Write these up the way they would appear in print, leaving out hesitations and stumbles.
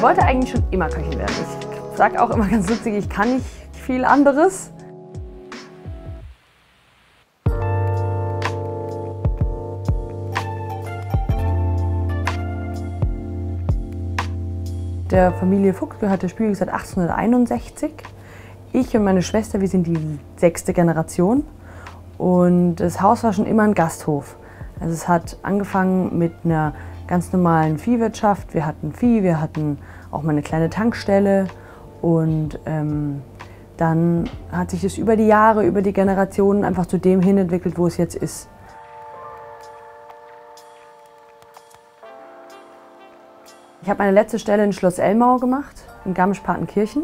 Ich wollte eigentlich schon immer Köchin werden. Ich sage auch immer ganz lustig, ich kann nicht viel anderes. Der Familie Fuchs gehört der Spielweg seit 1861. Ich und meine Schwester, wir sind die 6. Generation. Und das Haus war schon immer ein Gasthof. Also es hat angefangen mit einer ganz normalen Viehwirtschaft. Wir hatten Vieh, wir hatten auch mal eine kleine Tankstelle. Und dann hat sich das über die Jahre, über die Generationen einfach zu dem hin entwickelt, wo es jetzt ist. Ich habe meine letzte Stelle in Schloss Elmau gemacht, in Garmisch-Partenkirchen,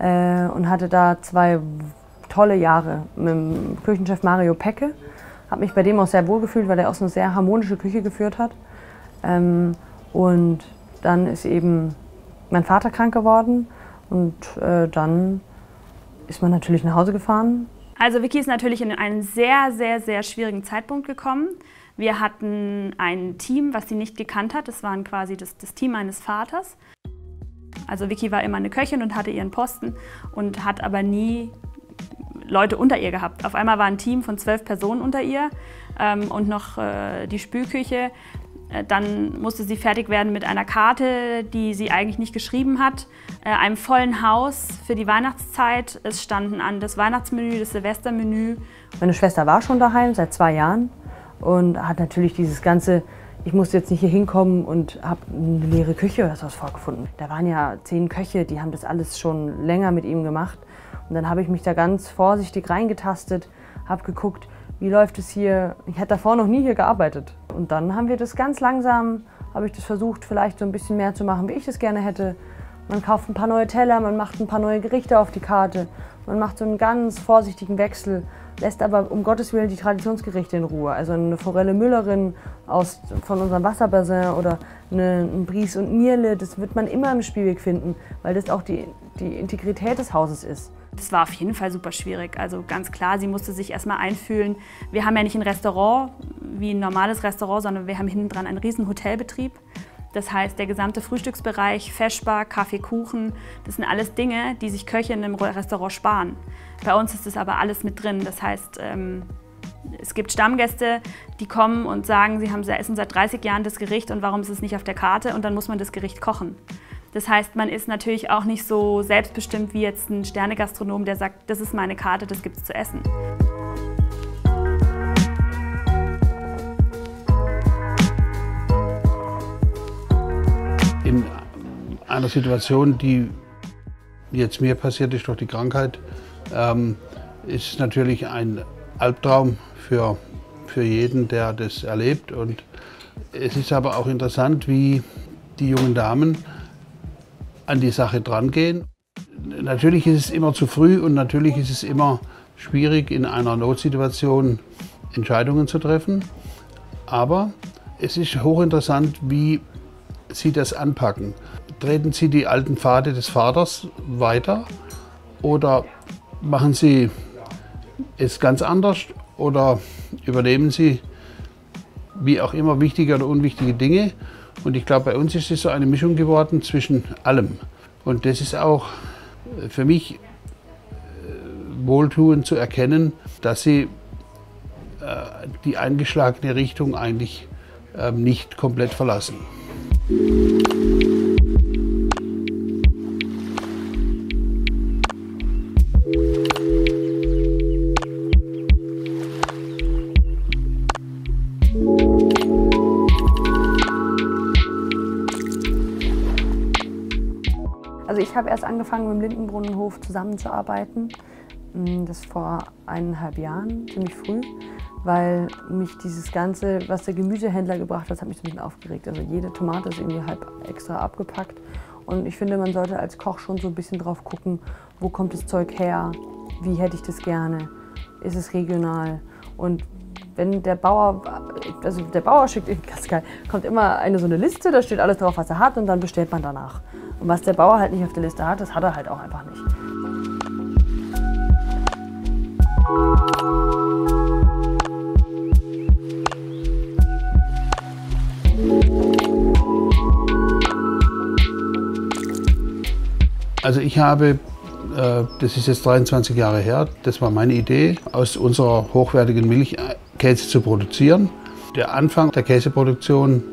und hatte da 2 tolle Jahre mit dem Küchenchef Mario Pecke. Habe mich bei dem auch sehr wohl gefühlt, weil er auch so eine sehr harmonische Küche geführt hat. Und dann ist eben mein Vater krank geworden und dann ist man natürlich nach Hause gefahren. Also Vicky ist natürlich in einen sehr, sehr, sehr schwierigen Zeitpunkt gekommen. Wir hatten ein Team, was sie nicht gekannt hat. Das waren quasi das Team meines Vaters. Also Vicky war immer eine Köchin und hatte ihren Posten und hat aber nie Leute unter ihr gehabt. Auf einmal war ein Team von 12 Personen unter ihr und noch die Spülküche. Dann musste sie fertig werden mit einer Karte, die sie eigentlich nicht geschrieben hat, einem vollen Haus für die Weihnachtszeit. Es standen an das Weihnachtsmenü, das Silvestermenü. Meine Schwester war schon daheim seit 2 Jahren und hat natürlich dieses ganze, ich musste jetzt nicht hier hinkommen und habe eine leere Küche oder sowas vorgefunden. Da waren ja 10 Köche, die haben das alles schon länger mit ihm gemacht. Und dann habe ich mich da ganz vorsichtig reingetastet, habe geguckt, wie läuft es hier. Ich hatte davor noch nie hier gearbeitet. Und dann haben wir das ganz langsam, habe ich das versucht, vielleicht so ein bisschen mehr zu machen, wie ich das gerne hätte. Man kauft ein paar neue Teller, man macht ein paar neue Gerichte auf die Karte. Man macht so einen ganz vorsichtigen Wechsel, lässt aber um Gottes Willen die Traditionsgerichte in Ruhe. Also eine Forelle Müllerin von unserem Wasserbassin oder ein Bries und Nierle, das wird man immer im Spielweg finden, weil das auch die Integrität des Hauses ist. Das war auf jeden Fall super schwierig, also ganz klar, sie musste sich erstmal einfühlen. Wir haben ja nicht ein Restaurant wie ein normales Restaurant, sondern wir haben hinten dran einen riesen Hotelbetrieb. Das heißt, der gesamte Frühstücksbereich, Feschbar, Kaffee, Kuchen, das sind alles Dinge, die sich Köche in einem Restaurant sparen. Bei uns ist das aber alles mit drin, das heißt, es gibt Stammgäste, die kommen und sagen, sie essen seit 30 Jahren das Gericht und warum ist es nicht auf der Karte, und dann muss man das Gericht kochen. Das heißt, man ist natürlich auch nicht so selbstbestimmt wie jetzt ein Sternegastronom, der sagt, das ist meine Karte, das gibt's zu essen. In einer Situation, die jetzt mir passiert ist durch die Krankheit, ist natürlich ein Albtraum für jeden, der das erlebt. Und es ist aber auch interessant, wie die jungen Damen an die Sache drangehen. Natürlich ist es immer zu früh und natürlich ist es immer schwierig, in einer Notsituation Entscheidungen zu treffen. Aber es ist hochinteressant, wie Sie das anpacken. Treten Sie die alten Pfade des Vaters weiter oder machen Sie es ganz anders oder übernehmen Sie wie auch immer wichtige oder unwichtige Dinge. Und ich glaube, bei uns ist es so eine Mischung geworden zwischen allem. Und das ist auch für mich wohltuend zu erkennen, dass sie die eingeschlagene Richtung eigentlich nicht komplett verlassen. Also ich habe erst angefangen, mit dem Lindenbrunnenhof zusammenzuarbeiten. Das vor eineinhalb Jahren, ziemlich früh, weil mich dieses Ganze, was der Gemüsehändler gebracht hat, hat mich so ein bisschen aufgeregt. Also jede Tomate ist irgendwie halb extra abgepackt. Und ich finde, man sollte als Koch schon so ein bisschen drauf gucken, wo kommt das Zeug her, wie hätte ich das gerne, ist es regional. Und wenn der Bauer schickt, ganz geil, kommt immer so eine Liste, da steht alles drauf, was er hat, und dann bestellt man danach. Und was der Bauer halt nicht auf der Liste hat, das hat er halt auch einfach nicht. Also ich habe, das ist jetzt 23 Jahre her, das war meine Idee, aus unserer hochwertigen Milchkäse zu produzieren. Der Anfang der Käseproduktion,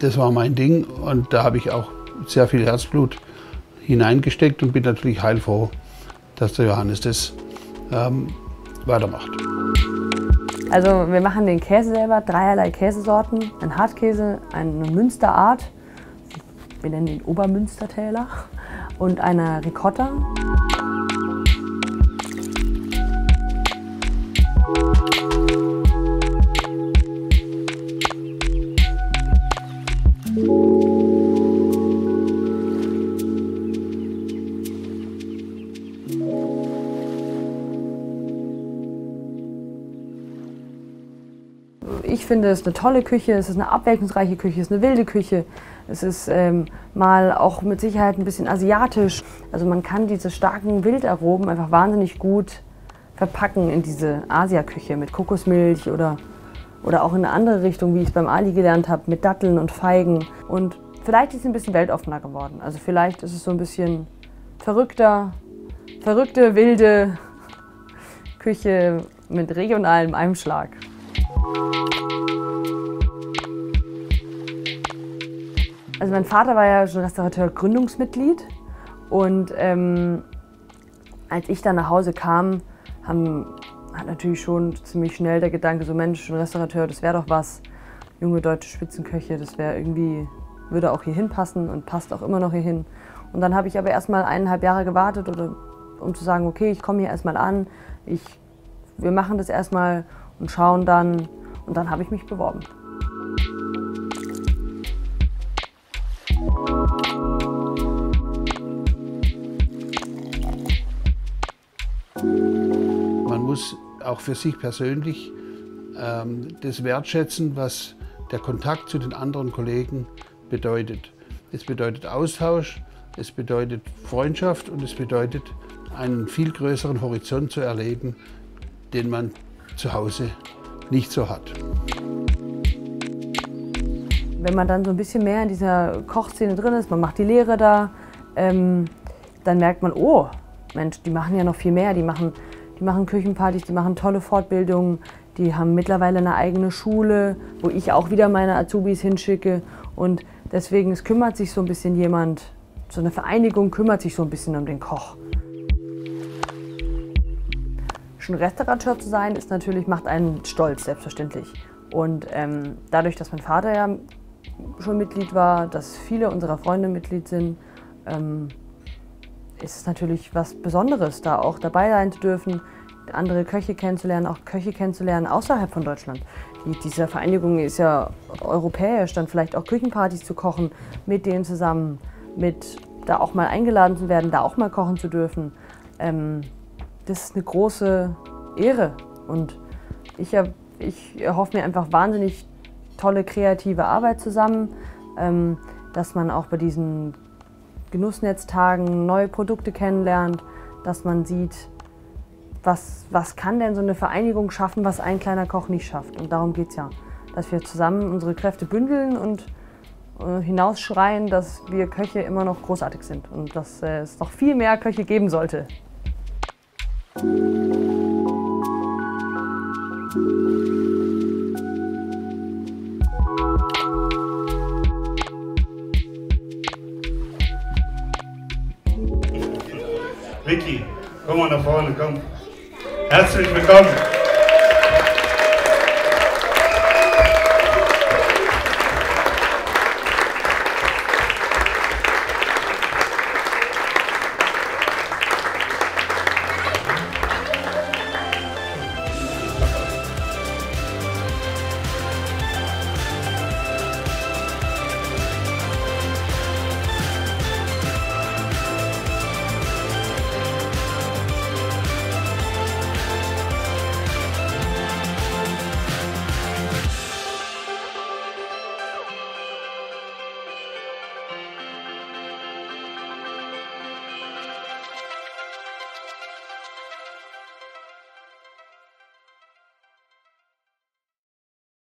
das war mein Ding und da habe ich auch sehr viel Herzblut hineingesteckt und bin natürlich heilfroh, dass der Johannes das weitermacht. Also wir machen den Käse selber, dreierlei Käsesorten, ein Hartkäse, eine Münsterart, wir nennen den Obermünstertäler, und eine Ricotta. Ich finde, es ist eine tolle Küche, es ist eine abwechslungsreiche Küche, es ist eine wilde Küche. Es ist mal auch mit Sicherheit ein bisschen asiatisch. Also man kann diese starken Wildaromen einfach wahnsinnig gut verpacken in diese Asiaküche mit Kokosmilch oder auch in eine andere Richtung, wie ich es beim Ali gelernt habe, mit Datteln und Feigen. Und vielleicht ist es ein bisschen weltoffener geworden. Also vielleicht ist es so ein bisschen verrückte, wilde Küche mit regionalem Einschlag. Also mein Vater war ja schon Restaurateur, Gründungsmitglied, und als ich dann nach Hause kam, hat natürlich schon ziemlich schnell der Gedanke, so Mensch, ein Restaurateur, das wäre doch was, junge deutsche Spitzenköche, das wäre irgendwie, würde auch hier hinpassen und passt auch immer noch hier hin. Und dann habe ich aber erstmal 1,5 Jahre gewartet, um zu sagen, okay, ich komme hier erstmal an, wir machen das erstmal und schauen dann, und dann habe ich mich beworben. Man muss auch für sich persönlich das wertschätzen, was der Kontakt zu den anderen Kollegen bedeutet. Es bedeutet Austausch, es bedeutet Freundschaft und es bedeutet, einen viel größeren Horizont zu erleben, den man zu Hause nicht so hat. Wenn man dann so ein bisschen mehr in dieser Kochszene drin ist, man macht die Lehre da, dann merkt man, oh Mensch, die machen ja noch viel mehr. Die machen Küchenpartys, die machen tolle Fortbildungen, die haben mittlerweile eine eigene Schule, wo ich auch wieder meine Azubis hinschicke. Und deswegen, es kümmert sich so ein bisschen jemand, so eine Vereinigung kümmert sich so ein bisschen um den Koch. Schon Restaurateur zu sein, ist natürlich, macht einen stolz, selbstverständlich. Und dadurch, dass mein Vater ja schon Mitglied war, dass viele unserer Freunde Mitglied sind, ist es natürlich was Besonderes, da auch dabei sein zu dürfen, andere Köche kennenzulernen, auch Köche kennenzulernen außerhalb von Deutschland. Diese Vereinigung ist ja europäisch, dann vielleicht auch Küchenpartys zu kochen, mit denen zusammen, da auch mal eingeladen zu werden, da auch mal kochen zu dürfen. Das ist eine große Ehre und ich erhoffe mir einfach wahnsinnig tolle kreative Arbeit zusammen, dass man auch bei diesen Genussnetztagen neue Produkte kennenlernt, dass man sieht, was kann denn so eine Vereinigung schaffen, was ein kleiner Koch nicht schafft. Und darum geht es ja, dass wir zusammen unsere Kräfte bündeln und hinausschreien, dass wir Köche immer noch großartig sind und dass es noch viel mehr Köche geben sollte. Vicky, komm mal nach vorne, komm. Herzlich willkommen.